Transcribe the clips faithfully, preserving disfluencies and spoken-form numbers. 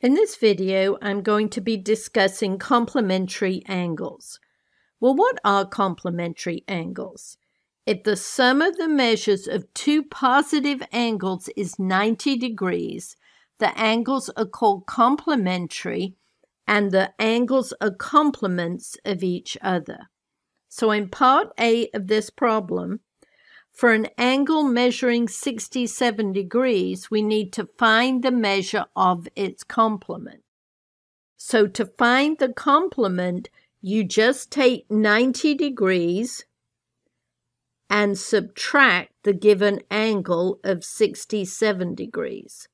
In this video, I'm going to be discussing complementary angles. Well, what are complementary angles? If the sum of the measures of two positive angles is ninety degrees, the angles are called complementary, and the angles are complements of each other. So in part A of this problem, for an angle measuring sixty-seven degrees, we need to find the measure of its complement. So to find the complement, you just take ninety degrees and subtract the given angle of sixty-seven degrees.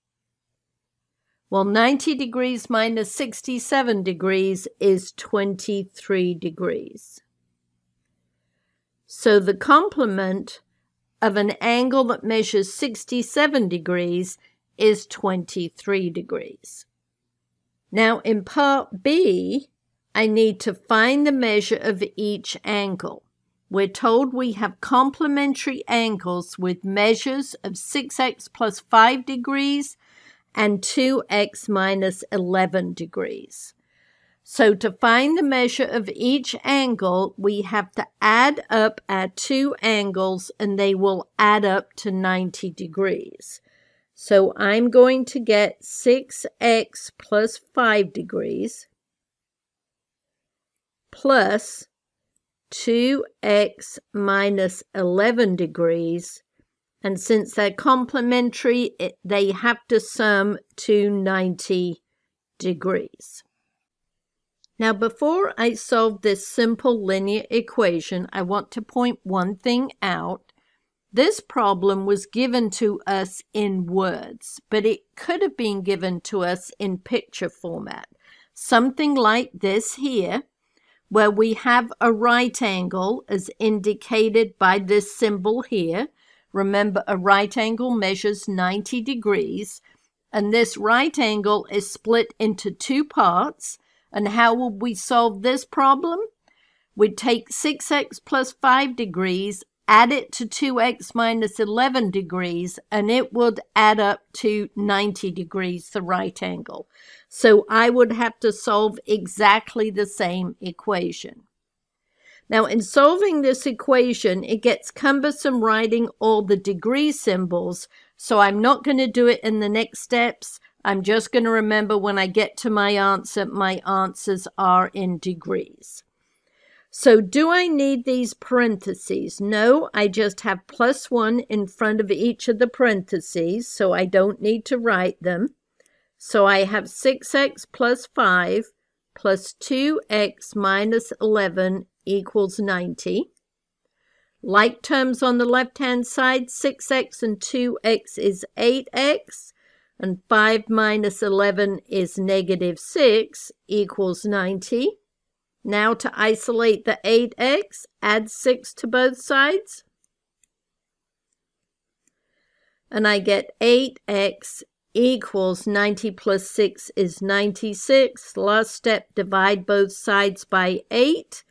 Well, ninety degrees minus sixty-seven degrees is twenty-three degrees. So the complement of an angle that measures sixty-seven degrees is twenty-three degrees. Now in part B, I need to find the measure of each angle. We're told we have complementary angles with measures of six x plus five degrees and two x minus eleven degrees. So to find the measure of each angle, we have to add up our two angles and they will add up to ninety degrees. So I'm going to get six x plus five degrees plus two x minus eleven degrees. And since they're complementary, it, they have to sum to ninety degrees. Now, before I solve this simple linear equation, I want to point one thing out. This problem was given to us in words, but it could have been given to us in picture format. Something like this here, where we have a right angle as indicated by this symbol here. Remember, a right angle measures ninety degrees, and this right angle is split into two parts. And how would we solve this problem? We'd take six x plus five degrees, add it to two x minus eleven degrees, and it would add up to ninety degrees, the right angle. So I would have to solve exactly the same equation. Now, in solving this equation, it gets cumbersome writing all the degree symbols, so I'm not going to do it in the next steps. I'm just going to remember when I get to my answer, my answers are in degrees. So do I need these parentheses? No, I just have plus one in front of each of the parentheses, so I don't need to write them. So I have six x plus five plus two x minus eleven equals ninety. Like terms on the left-hand side, six x and two x is eight x. And five minus eleven is negative six equals ninety. Now to isolate the eight x, add six to both sides. And I get eight x equals ninety plus six is ninety-six. Last step, divide both sides by eight.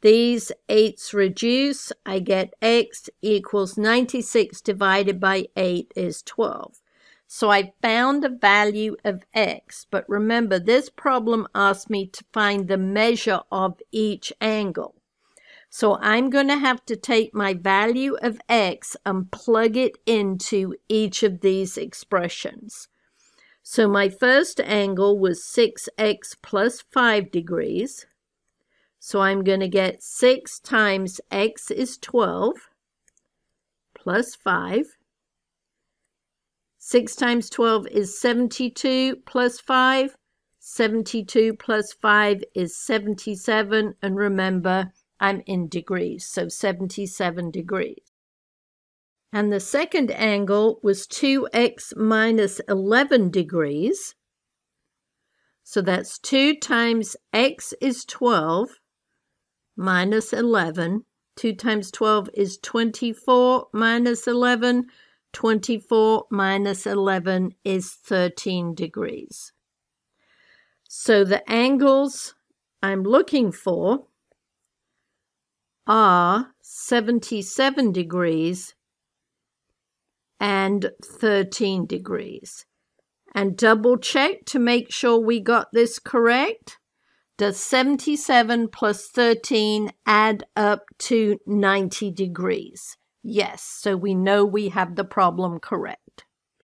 These eights reduce. I get x equals ninety-six divided by eight is twelve. So I found the value of x, but remember this problem asked me to find the measure of each angle. So I'm going to have to take my value of x and plug it into each of these expressions. So my first angle was six x plus five degrees. So I'm going to get six times x is twelve plus five. six times twelve is seventy-two plus five. seventy-two plus five is seventy-seven. And remember, I'm in degrees, so seventy-seven degrees. And the second angle was two x minus eleven degrees. So that's two times x is twelve minus eleven. two times twelve is twenty-four minus eleven. twenty-four minus eleven is thirteen degrees. So the angles I'm looking for are seventy-seven degrees and thirteen degrees. and double check to make sure we got this correct. Does seventy-seven plus thirteen add up to ninety degrees? Yes, so we know we have the problem correct.